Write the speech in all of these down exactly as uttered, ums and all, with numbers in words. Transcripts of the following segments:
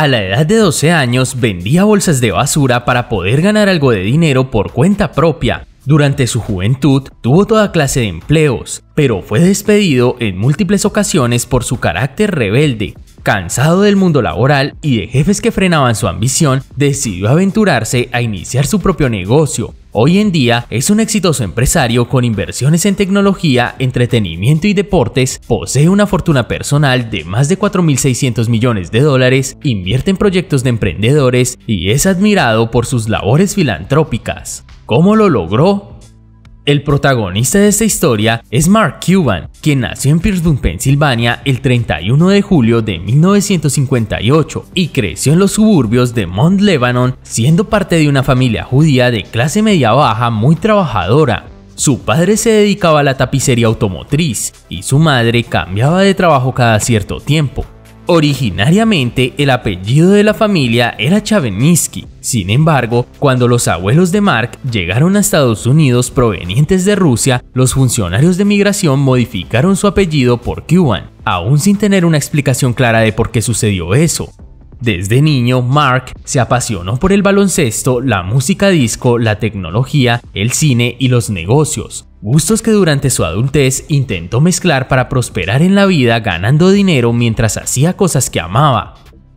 A la edad de doce años vendía bolsas de basura para poder ganar algo de dinero por cuenta propia. Durante su juventud tuvo toda clase de empleos, pero fue despedido en múltiples ocasiones por su carácter rebelde. Cansado del mundo laboral y de jefes que frenaban su ambición, decidió aventurarse a iniciar su propio negocio. Hoy en día es un exitoso empresario con inversiones en tecnología, entretenimiento y deportes, posee una fortuna personal de más de cuatro mil seiscientos millones de dólares, invierte en proyectos de emprendedores y es admirado por sus labores filantrópicas. ¿Cómo lo logró? El protagonista de esta historia es Mark Cuban, quien nació en Pittsburgh, Pensilvania, el treinta y uno de julio de mil novecientos cincuenta y ocho y creció en los suburbios de Mont Lebanon, siendo parte de una familia judía de clase media-baja muy trabajadora. Su padre se dedicaba a la tapicería automotriz y su madre cambiaba de trabajo cada cierto tiempo. Originariamente, el apellido de la familia era Chavinsky. Sin embargo, cuando los abuelos de Mark llegaron a Estados Unidos provenientes de Rusia, los funcionarios de migración modificaron su apellido por Cuban, aún sin tener una explicación clara de por qué sucedió eso. Desde niño, Mark se apasionó por el baloncesto, la música disco, la tecnología, el cine y los negocios. Gustos que durante su adultez intentó mezclar para prosperar en la vida ganando dinero mientras hacía cosas que amaba.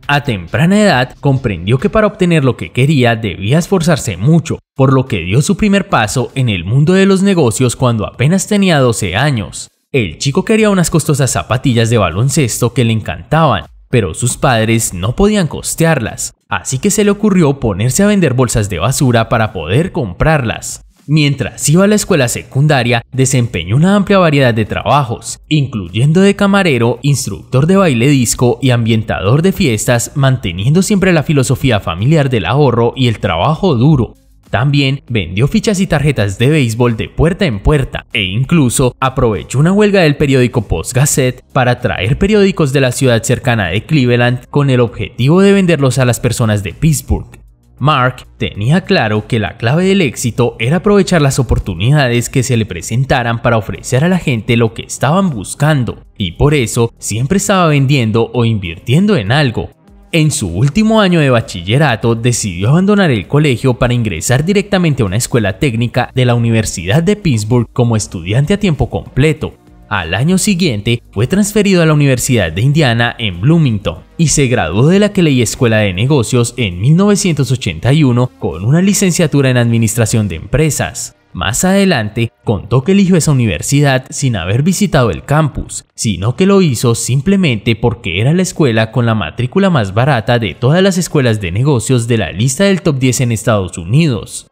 A temprana edad comprendió que para obtener lo que quería debía esforzarse mucho, por lo que dio su primer paso en el mundo de los negocios cuando apenas tenía doce años. El chico quería unas costosas zapatillas de baloncesto que le encantaban, pero sus padres no podían costearlas, así que se le ocurrió ponerse a vender bolsas de basura para poder comprarlas. Mientras iba a la escuela secundaria, desempeñó una amplia variedad de trabajos, incluyendo de camarero, instructor de baile disco y ambientador de fiestas, manteniendo siempre la filosofía familiar del ahorro y el trabajo duro. También vendió fichas y tarjetas de béisbol de puerta en puerta, e incluso aprovechó una huelga del periódico Post-Gazette para traer periódicos de la ciudad cercana de Cleveland con el objetivo de venderlos a las personas de Pittsburgh. Mark tenía claro que la clave del éxito era aprovechar las oportunidades que se le presentaran para ofrecer a la gente lo que estaban buscando, y por eso siempre estaba vendiendo o invirtiendo en algo. En su último año de bachillerato decidió abandonar el colegio para ingresar directamente a una escuela técnica de la Universidad de Pittsburgh como estudiante a tiempo completo. Al año siguiente fue transferido a la Universidad de Indiana en Bloomington y se graduó de la Kelley Escuela de Negocios en mil novecientos ochenta y uno con una licenciatura en Administración de Empresas. Más adelante contó que eligió esa universidad sin haber visitado el campus, sino que lo hizo simplemente porque era la escuela con la matrícula más barata de todas las escuelas de negocios de la lista del top diez en Estados Unidos.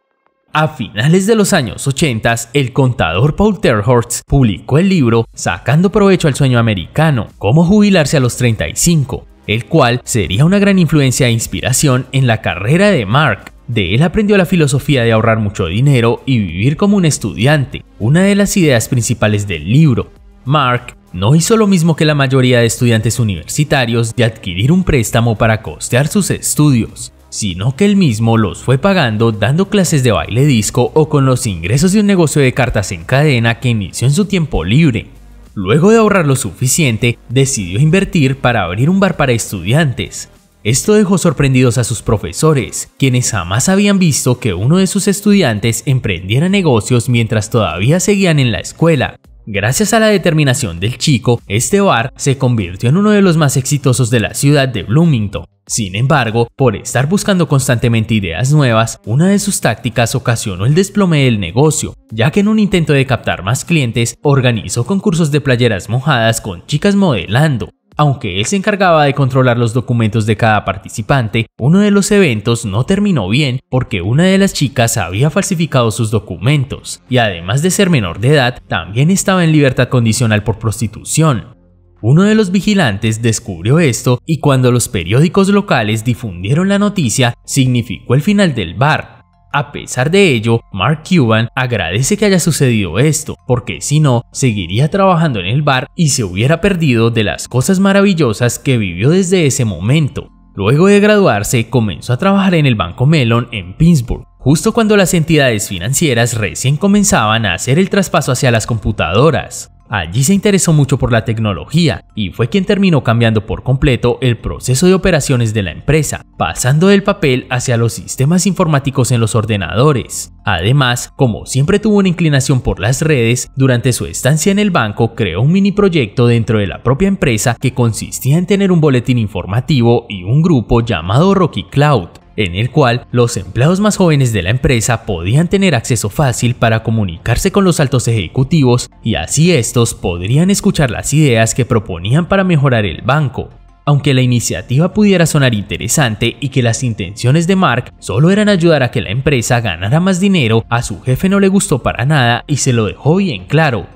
A finales de los años ochenta, el contador Paul Terhorst publicó el libro Sacando provecho al sueño americano, cómo jubilarse a los treinta y cinco, el cual sería una gran influencia e inspiración en la carrera de Mark. De él aprendió la filosofía de ahorrar mucho dinero y vivir como un estudiante, una de las ideas principales del libro. Mark no hizo lo mismo que la mayoría de estudiantes universitarios de adquirir un préstamo para costear sus estudios, sino que él mismo los fue pagando dando clases de baile disco o con los ingresos de un negocio de cartas en cadena que inició en su tiempo libre. Luego de ahorrar lo suficiente, decidió invertir para abrir un bar para estudiantes. Esto dejó sorprendidos a sus profesores, quienes jamás habían visto que uno de sus estudiantes emprendiera negocios mientras todavía seguían en la escuela. Gracias a la determinación del chico, este bar se convirtió en uno de los más exitosos de la ciudad de Bloomington. Sin embargo, por estar buscando constantemente ideas nuevas, una de sus tácticas ocasionó el desplome del negocio, ya que en un intento de captar más clientes, organizó concursos de playeras mojadas con chicas modelando. Aunque él se encargaba de controlar los documentos de cada participante, uno de los eventos no terminó bien porque una de las chicas había falsificado sus documentos y además de ser menor de edad, también estaba en libertad condicional por prostitución. Uno de los vigilantes descubrió esto y cuando los periódicos locales difundieron la noticia, significó el final del bar. A pesar de ello, Mark Cuban agradece que haya sucedido esto, porque si no, seguiría trabajando en el bar y se hubiera perdido de las cosas maravillosas que vivió desde ese momento. Luego de graduarse, comenzó a trabajar en el Banco Mellon en Pittsburgh, justo cuando las entidades financieras recién comenzaban a hacer el traspaso hacia las computadoras. Allí se interesó mucho por la tecnología y fue quien terminó cambiando por completo el proceso de operaciones de la empresa, pasando del papel hacia los sistemas informáticos en los ordenadores. Además, como siempre tuvo una inclinación por las redes, durante su estancia en el banco creó un mini proyecto dentro de la propia empresa que consistía en tener un boletín informativo y un grupo llamado Rocky Cloud, en el cual los empleados más jóvenes de la empresa podían tener acceso fácil para comunicarse con los altos ejecutivos y así estos podrían escuchar las ideas que proponían para mejorar el banco. Aunque la iniciativa pudiera sonar interesante y que las intenciones de Mark solo eran ayudar a que la empresa ganara más dinero, a su jefe no le gustó para nada y se lo dejó bien claro.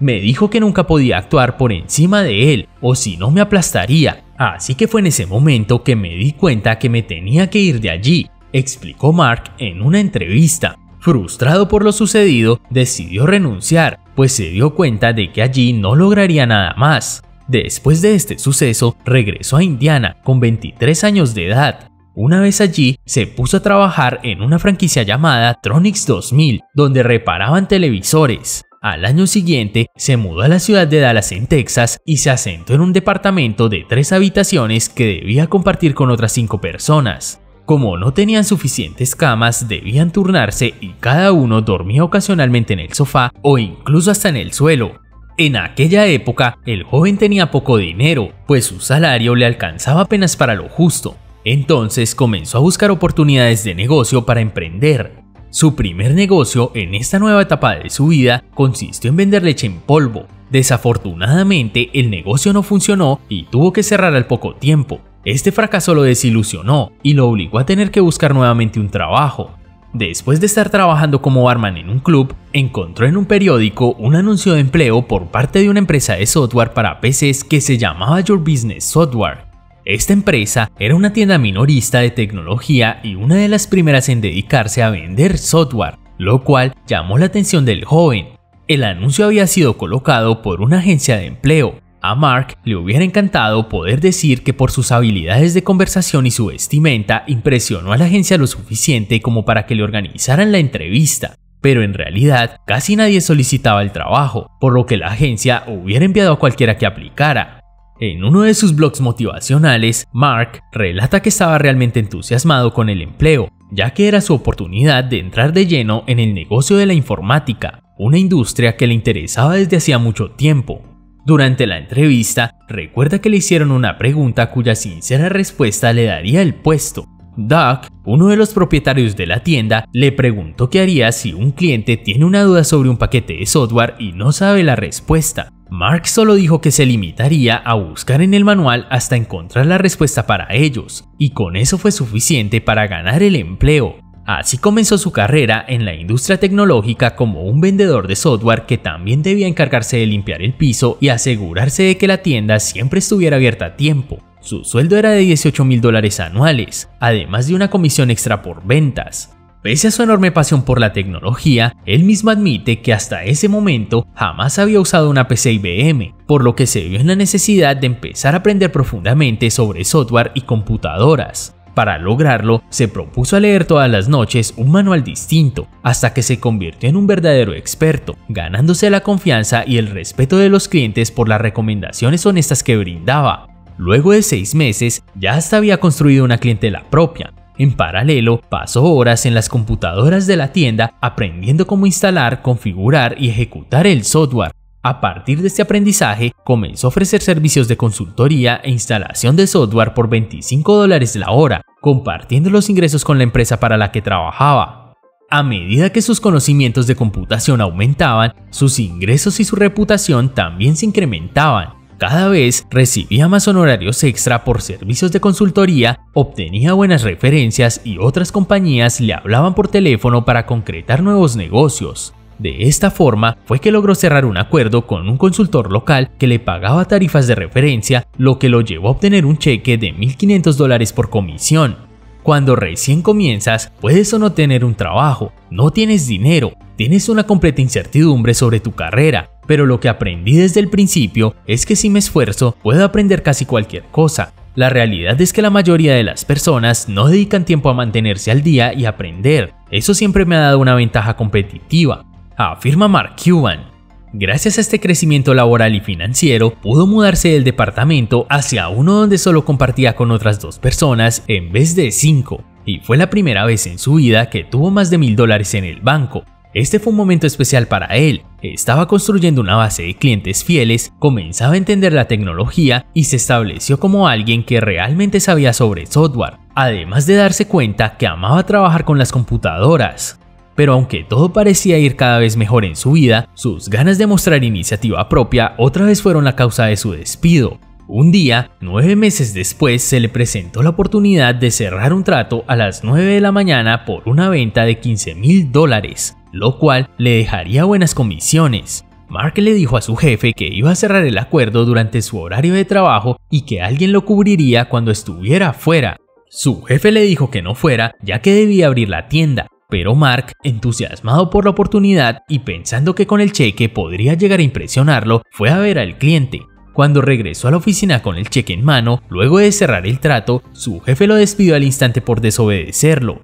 Me dijo que nunca podía actuar por encima de él o si no me aplastaría. Así que fue en ese momento que me di cuenta que me tenía que ir de allí, explicó Mark en una entrevista. Frustrado por lo sucedido, decidió renunciar, pues se dio cuenta de que allí no lograría nada más. Después de este suceso, regresó a Indiana con veintitrés años de edad. Una vez allí, se puso a trabajar en una franquicia llamada Tronix dos mil, donde reparaban televisores. Al año siguiente, se mudó a la ciudad de Dallas en Texas y se asentó en un departamento de tres habitaciones que debía compartir con otras cinco personas. Como no tenían suficientes camas, debían turnarse y cada uno dormía ocasionalmente en el sofá o incluso hasta en el suelo. En aquella época, el joven tenía poco dinero, pues su salario le alcanzaba apenas para lo justo. Entonces comenzó a buscar oportunidades de negocio para emprender. Su primer negocio en esta nueva etapa de su vida consistió en vender leche en polvo. Desafortunadamente, el negocio no funcionó y tuvo que cerrar al poco tiempo. Este fracaso lo desilusionó y lo obligó a tener que buscar nuevamente un trabajo. Después de estar trabajando como barman en un club, encontró en un periódico un anuncio de empleo por parte de una empresa de software para P Cs que se llamaba Your Business Software. Esta empresa era una tienda minorista de tecnología y una de las primeras en dedicarse a vender software, lo cual llamó la atención del joven. El anuncio había sido colocado por una agencia de empleo. A Mark le hubiera encantado poder decir que por sus habilidades de conversación y su vestimenta impresionó a la agencia lo suficiente como para que le organizaran la entrevista. Pero en realidad casi nadie solicitaba el trabajo, por lo que la agencia hubiera enviado a cualquiera que aplicara. En uno de sus blogs motivacionales, Mark relata que estaba realmente entusiasmado con el empleo, ya que era su oportunidad de entrar de lleno en el negocio de la informática, una industria que le interesaba desde hacía mucho tiempo. Durante la entrevista, recuerda que le hicieron una pregunta cuya sincera respuesta le daría el puesto. Doug, uno de los propietarios de la tienda, le preguntó qué haría si un cliente tiene una duda sobre un paquete de software y no sabe la respuesta. Mark solo dijo que se limitaría a buscar en el manual hasta encontrar la respuesta para ellos, y con eso fue suficiente para ganar el empleo. Así comenzó su carrera en la industria tecnológica como un vendedor de software que también debía encargarse de limpiar el piso y asegurarse de que la tienda siempre estuviera abierta a tiempo. Su sueldo era de dieciocho mil dólares anuales, además de una comisión extra por ventas. Pese a su enorme pasión por la tecnología, él mismo admite que hasta ese momento jamás había usado una P C I B M, por lo que se vio en la necesidad de empezar a aprender profundamente sobre software y computadoras. Para lograrlo, se propuso a leer todas las noches un manual distinto, hasta que se convirtió en un verdadero experto, ganándose la confianza y el respeto de los clientes por las recomendaciones honestas que brindaba. Luego de seis meses, ya hasta había construido una clientela propia. En paralelo, pasó horas en las computadoras de la tienda aprendiendo cómo instalar, configurar y ejecutar el software. A partir de este aprendizaje, comenzó a ofrecer servicios de consultoría e instalación de software por veinticinco dólares la hora, compartiendo los ingresos con la empresa para la que trabajaba. A medida que sus conocimientos de computación aumentaban, sus ingresos y su reputación también se incrementaban. Cada vez recibía más honorarios extra por servicios de consultoría, obtenía buenas referencias y otras compañías le hablaban por teléfono para concretar nuevos negocios. De esta forma fue que logró cerrar un acuerdo con un consultor local que le pagaba tarifas de referencia, lo que lo llevó a obtener un cheque de mil quinientos dólares por comisión. Cuando recién comienzas, puedes o no tener un trabajo, no tienes dinero, tienes una completa incertidumbre sobre tu carrera. Pero lo que aprendí desde el principio es que si me esfuerzo puedo aprender casi cualquier cosa. La realidad es que la mayoría de las personas no dedican tiempo a mantenerse al día y aprender. Eso siempre me ha dado una ventaja competitiva, afirma Mark Cuban. Gracias a este crecimiento laboral y financiero, pudo mudarse del departamento hacia uno donde solo compartía con otras dos personas en vez de cinco, y fue la primera vez en su vida que tuvo más de mil dólares en el banco. Este fue un momento especial para él. Estaba construyendo una base de clientes fieles, comenzaba a entender la tecnología y se estableció como alguien que realmente sabía sobre software, además de darse cuenta que amaba trabajar con las computadoras. Pero aunque todo parecía ir cada vez mejor en su vida, sus ganas de mostrar iniciativa propia otra vez fueron la causa de su despido. Un día, nueve meses después, se le presentó la oportunidad de cerrar un trato a las nueve de la mañana por una venta de quince mil dólares, lo cual le dejaría buenas comisiones. Mark le dijo a su jefe que iba a cerrar el acuerdo durante su horario de trabajo y que alguien lo cubriría cuando estuviera fuera. Su jefe le dijo que no fuera, ya que debía abrir la tienda. Pero Mark, entusiasmado por la oportunidad y pensando que con el cheque podría llegar a impresionarlo, fue a ver al cliente. Cuando regresó a la oficina con el cheque en mano, luego de cerrar el trato, su jefe lo despidió al instante por desobedecerlo.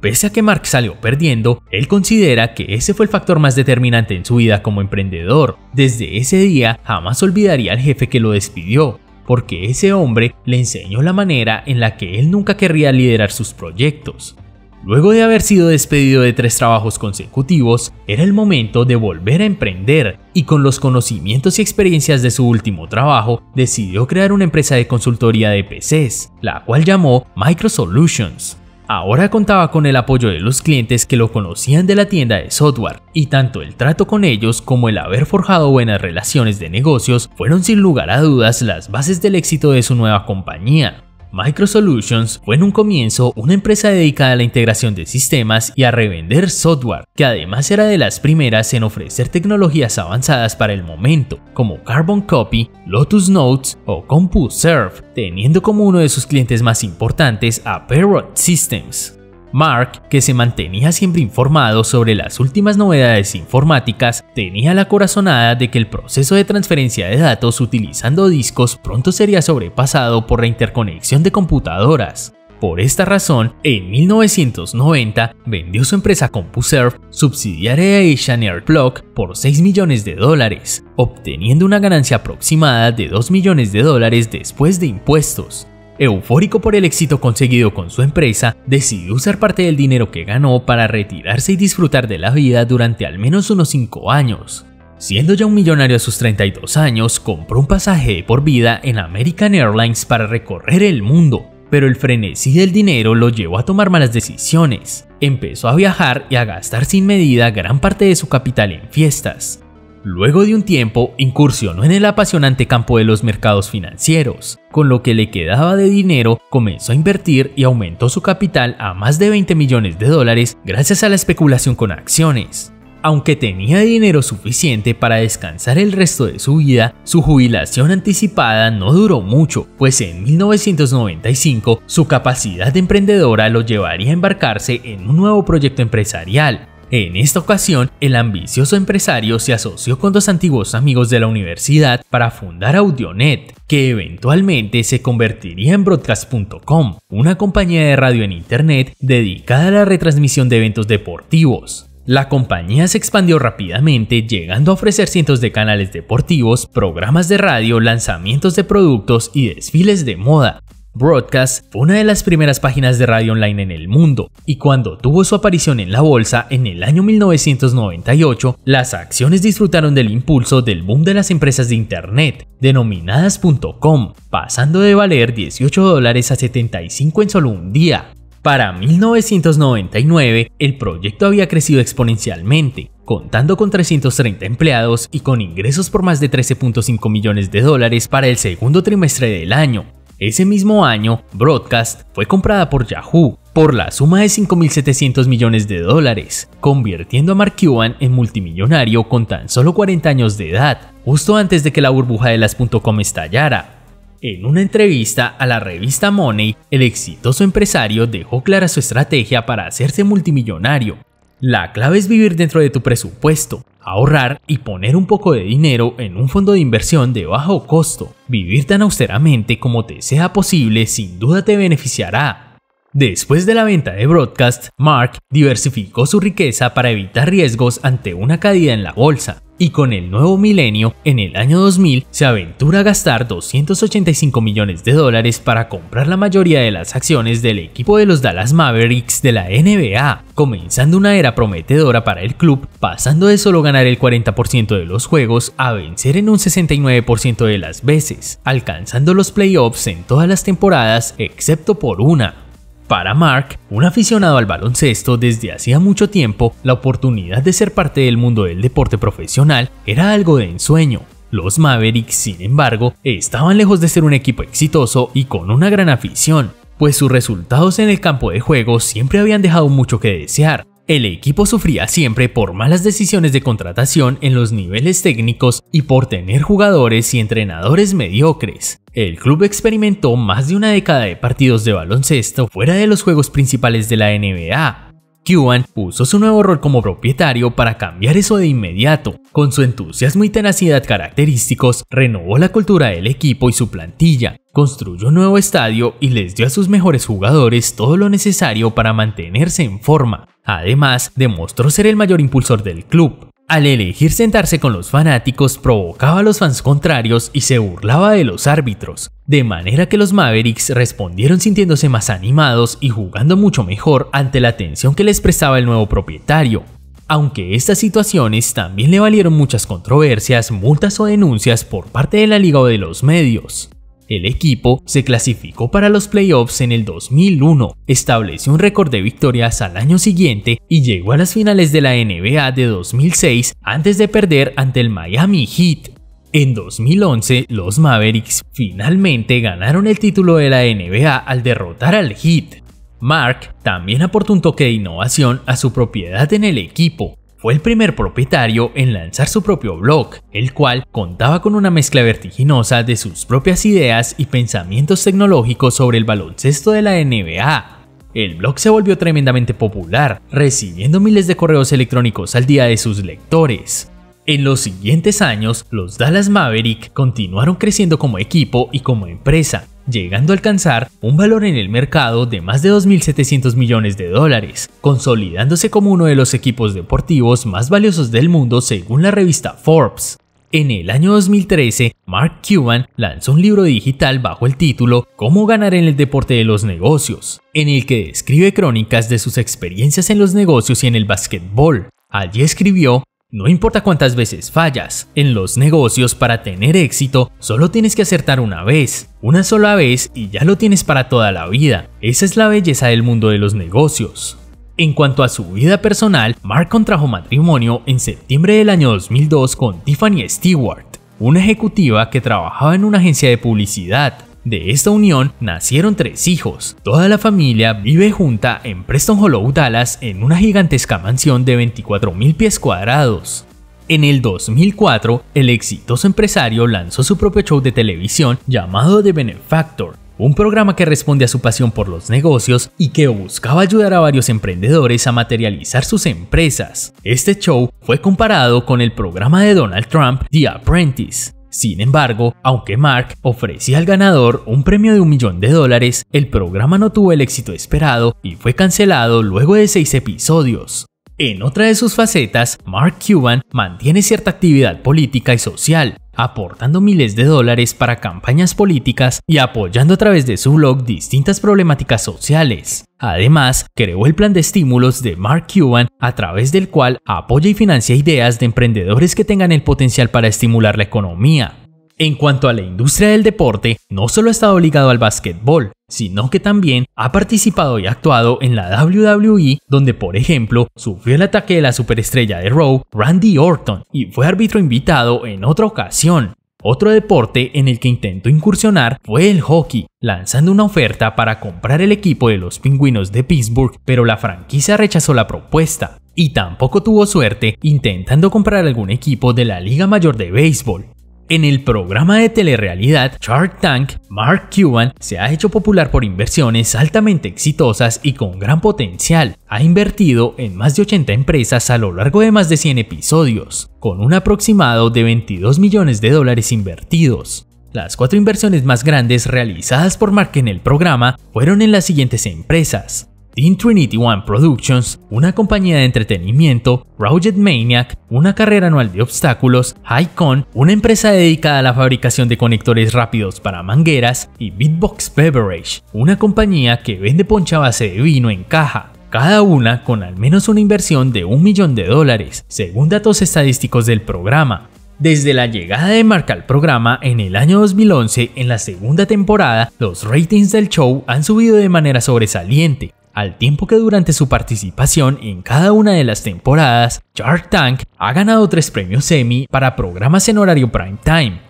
Pese a que Mark salió perdiendo, él considera que ese fue el factor más determinante en su vida como emprendedor. Desde ese día jamás olvidaría al jefe que lo despidió, porque ese hombre le enseñó la manera en la que él nunca querría liderar sus proyectos. Luego de haber sido despedido de tres trabajos consecutivos, era el momento de volver a emprender, y con los conocimientos y experiencias de su último trabajo, decidió crear una empresa de consultoría de P Cs, la cual llamó MicroSolutions. Ahora contaba con el apoyo de los clientes que lo conocían de la tienda de software, y tanto el trato con ellos como el haber forjado buenas relaciones de negocios fueron sin lugar a dudas las bases del éxito de su nueva compañía. MicroSolutions fue en un comienzo una empresa dedicada a la integración de sistemas y a revender software, que además era de las primeras en ofrecer tecnologías avanzadas para el momento, como Carbon Copy, Lotus Notes o CompuServe, teniendo como uno de sus clientes más importantes a Perot Systems. Mark, que se mantenía siempre informado sobre las últimas novedades informáticas, tenía la corazonada de que el proceso de transferencia de datos utilizando discos pronto sería sobrepasado por la interconexión de computadoras. Por esta razón, en mil novecientos noventa vendió su empresa CompuServe, subsidiaria de Asian Airblock, por seis millones de dólares, obteniendo una ganancia aproximada de dos millones de dólares después de impuestos. Eufórico por el éxito conseguido con su empresa, decidió usar parte del dinero que ganó para retirarse y disfrutar de la vida durante al menos unos cinco años. Siendo ya un millonario a sus treinta y dos años, compró un pasaje de por vida en American Airlines para recorrer el mundo, pero el frenesí del dinero lo llevó a tomar malas decisiones. Empezó a viajar y a gastar sin medida gran parte de su capital en fiestas. Luego de un tiempo, incursionó en el apasionante campo de los mercados financieros. Con lo que le quedaba de dinero, comenzó a invertir y aumentó su capital a más de veinte millones de dólares gracias a la especulación con acciones. Aunque tenía dinero suficiente para descansar el resto de su vida, su jubilación anticipada no duró mucho, pues en mil novecientos noventa y cinco su capacidad emprendedora lo llevaría a embarcarse en un nuevo proyecto empresarial. En esta ocasión, el ambicioso empresario se asoció con dos antiguos amigos de la universidad para fundar Audionet, que eventualmente se convertiría en Broadcast punto com, una compañía de radio en internet dedicada a la retransmisión de eventos deportivos. La compañía se expandió rápidamente, llegando a ofrecer cientos de canales deportivos, programas de radio, lanzamientos de productos y desfiles de moda. Broadcast fue una de las primeras páginas de radio online en el mundo, y cuando tuvo su aparición en la bolsa en el año mil novecientos noventa y ocho, las acciones disfrutaron del impulso del boom de las empresas de internet, denominadas .com, pasando de valer dieciocho dólares a setenta y cinco en solo un día. Para mil novecientos noventa y nueve, el proyecto había crecido exponencialmente, contando con trescientos treinta empleados y con ingresos por más de trece punto cinco millones de dólares para el segundo trimestre del año. Ese mismo año, Broadcast fue comprada por Yahoo por la suma de cinco mil setecientos millones de dólares, convirtiendo a Mark Cuban en multimillonario con tan solo cuarenta años de edad, justo antes de que la burbuja de las .com estallara. En una entrevista a la revista Money, el exitoso empresario dejó clara su estrategia para hacerse multimillonario. La clave es vivir dentro de tu presupuesto, ahorrar y poner un poco de dinero en un fondo de inversión de bajo costo. Vivir tan austeramente como te sea posible sin duda te beneficiará. Después de la venta de Broadcast, Mark diversificó su riqueza para evitar riesgos ante una caída en la bolsa. y con el nuevo milenio, en el año dos mil, se aventura a gastar doscientos ochenta y cinco millones de dólares para comprar la mayoría de las acciones del equipo de los Dallas Mavericks de la N B A, comenzando una era prometedora para el club, pasando de solo ganar el cuarenta por ciento de los juegos a vencer en un sesenta y nueve por ciento de las veces, alcanzando los playoffs en todas las temporadas excepto por una. Para Mark, un aficionado al baloncesto desde hacía mucho tiempo, la oportunidad de ser parte del mundo del deporte profesional era algo de ensueño. Los Mavericks, sin embargo, estaban lejos de ser un equipo exitoso y con una gran afición, pues sus resultados en el campo de juego siempre habían dejado mucho que desear. El equipo sufría siempre por malas decisiones de contratación en los niveles técnicos y por tener jugadores y entrenadores mediocres. El club experimentó más de una década de partidos de baloncesto fuera de los juegos principales de la N B A. Cuban usó su nuevo rol como propietario para cambiar eso de inmediato. Con su entusiasmo y tenacidad característicos, renovó la cultura del equipo y su plantilla, construyó un nuevo estadio y les dio a sus mejores jugadores todo lo necesario para mantenerse en forma. Además, demostró ser el mayor impulsor del club. Al elegir sentarse con los fanáticos, provocaba a los fans contrarios y se burlaba de los árbitros, de manera que los Mavericks respondieron sintiéndose más animados y jugando mucho mejor ante la atención que les prestaba el nuevo propietario. Aunque estas situaciones también le valieron muchas controversias, multas o denuncias por parte de la liga o de los medios. El equipo se clasificó para los playoffs en el dos mil uno, estableció un récord de victorias al año siguiente y llegó a las finales de la N B A de dos mil seis antes de perder ante el Miami Heat. En dos mil once, los Mavericks finalmente ganaron el título de la N B A al derrotar al Heat. Mark también aportó un toque de innovación a su propiedad en el equipo. Fue el primer propietario en lanzar su propio blog, el cual contaba con una mezcla vertiginosa de sus propias ideas y pensamientos tecnológicos sobre el baloncesto de la N B A. El blog se volvió tremendamente popular, recibiendo miles de correos electrónicos al día de sus lectores. En los siguientes años, los Dallas Mavericks continuaron creciendo como equipo y como empresa, llegando a alcanzar un valor en el mercado de más de dos mil setecientos millones de dólares, consolidándose como uno de los equipos deportivos más valiosos del mundo según la revista Forbes. En el año dos mil trece, Mark Cuban lanzó un libro digital bajo el título Cómo ganar en el deporte de los negocios, en el que describe crónicas de sus experiencias en los negocios y en el básquetbol. Allí escribió: no importa cuántas veces fallas, en los negocios para tener éxito solo tienes que acertar una vez, una sola vez y ya lo tienes para toda la vida. Esa es la belleza del mundo de los negocios. En cuanto a su vida personal, Mark contrajo matrimonio en septiembre del año dos mil dos con Tiffany Stewart, una ejecutiva que trabajaba en una agencia de publicidad. De esta unión nacieron tres hijos. Toda la familia vive junta en Preston Hollow, Dallas, en una gigantesca mansión de veinticuatro mil pies cuadrados. En el dos mil cuatro, el exitoso empresario lanzó su propio show de televisión llamado The Benefactor, un programa que responde a su pasión por los negocios y que buscaba ayudar a varios emprendedores a materializar sus empresas. Este show fue comparado con el programa de Donald Trump, The Apprentice. Sin embargo, aunque Mark ofrecía al ganador un premio de un millón de dólares, el programa no tuvo el éxito esperado y fue cancelado luego de seis episodios. En otra de sus facetas, Mark Cuban mantiene cierta actividad política y social, aportando miles de dólares para campañas políticas y apoyando a través de su blog distintas problemáticas sociales. Además, creó el plan de estímulos de Mark Cuban, a través del cual apoya y financia ideas de emprendedores que tengan el potencial para estimular la economía. En cuanto a la industria del deporte, no solo ha estado ligado al básquetbol, sino que también ha participado y actuado en la W W E, donde por ejemplo sufrió el ataque de la superestrella de Raw, Randy Orton, y fue árbitro invitado en otra ocasión. Otro deporte en el que intentó incursionar fue el hockey, lanzando una oferta para comprar el equipo de los Pingüinos de Pittsburgh, pero la franquicia rechazó la propuesta, y tampoco tuvo suerte intentando comprar algún equipo de la Liga Mayor de Béisbol. En el programa de telerrealidad Shark Tank, Mark Cuban se ha hecho popular por inversiones altamente exitosas y con gran potencial. Ha invertido en más de ochenta empresas a lo largo de más de cien episodios, con un aproximado de veintidós millones de dólares invertidos. Las cuatro inversiones más grandes realizadas por Mark en el programa fueron en las siguientes empresas: Trinity One Productions, una compañía de entretenimiento, Rocket Maniac, una carrera anual de obstáculos, Hi-Con, una empresa dedicada a la fabricación de conectores rápidos para mangueras, y Bitbox Beverage, una compañía que vende ponche a base de vino en caja, cada una con al menos una inversión de un millón de dólares, según datos estadísticos del programa. Desde la llegada de Mark al programa en el año dos mil once, en la segunda temporada, los ratings del show han subido de manera sobresaliente, al tiempo que durante su participación en cada una de las temporadas, Shark Tank ha ganado tres premios Emmy para programas en horario prime time.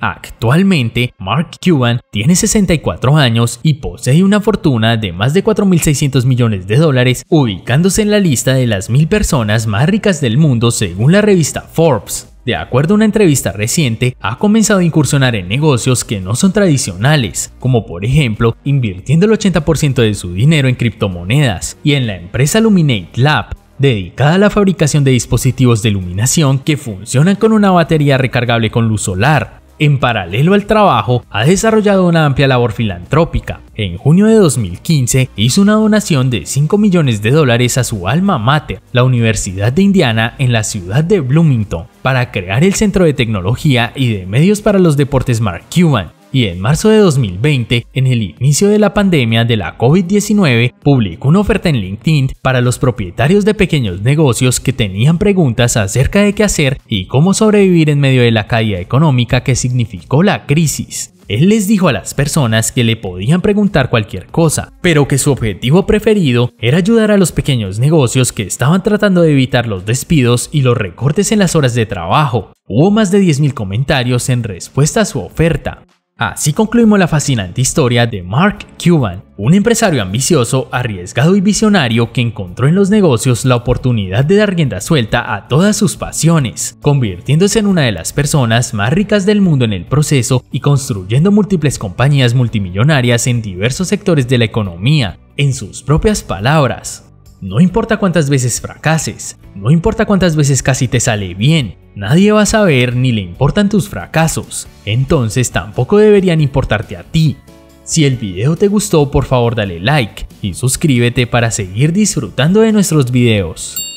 Actualmente, Mark Cuban tiene sesenta y cuatro años y posee una fortuna de más de cuatro mil seiscientos millones de dólares, ubicándose en la lista de las mil personas más ricas del mundo según la revista Forbes. De acuerdo a una entrevista reciente, ha comenzado a incursionar en negocios que no son tradicionales, como por ejemplo invirtiendo el ochenta por ciento de su dinero en criptomonedas y en la empresa Luminate Lab, dedicada a la fabricación de dispositivos de iluminación que funcionan con una batería recargable con luz solar. En paralelo al trabajo, ha desarrollado una amplia labor filantrópica. En junio de dos mil quince, hizo una donación de cinco millones de dólares a su alma mater, la Universidad de Indiana en la ciudad de Bloomington, para crear el Centro de Tecnología y de Medios para los Deportes Mark Cuban. Y en marzo de dos mil veinte, en el inicio de la pandemia de la COVID diecinueve, publicó una oferta en LinkedIn para los propietarios de pequeños negocios que tenían preguntas acerca de qué hacer y cómo sobrevivir en medio de la caída económica que significó la crisis. Él les dijo a las personas que le podían preguntar cualquier cosa, pero que su objetivo preferido era ayudar a los pequeños negocios que estaban tratando de evitar los despidos y los recortes en las horas de trabajo. Hubo más de diez mil comentarios en respuesta a su oferta. Así concluimos la fascinante historia de Mark Cuban, un empresario ambicioso, arriesgado y visionario que encontró en los negocios la oportunidad de dar rienda suelta a todas sus pasiones, convirtiéndose en una de las personas más ricas del mundo en el proceso y construyendo múltiples compañías multimillonarias en diversos sectores de la economía. En sus propias palabras: no importa cuántas veces fracases, no importa cuántas veces casi te sale bien, nadie va a saber ni le importan tus fracasos, entonces tampoco deberían importarte a ti. Si el video te gustó, por favor dale like y suscríbete para seguir disfrutando de nuestros videos.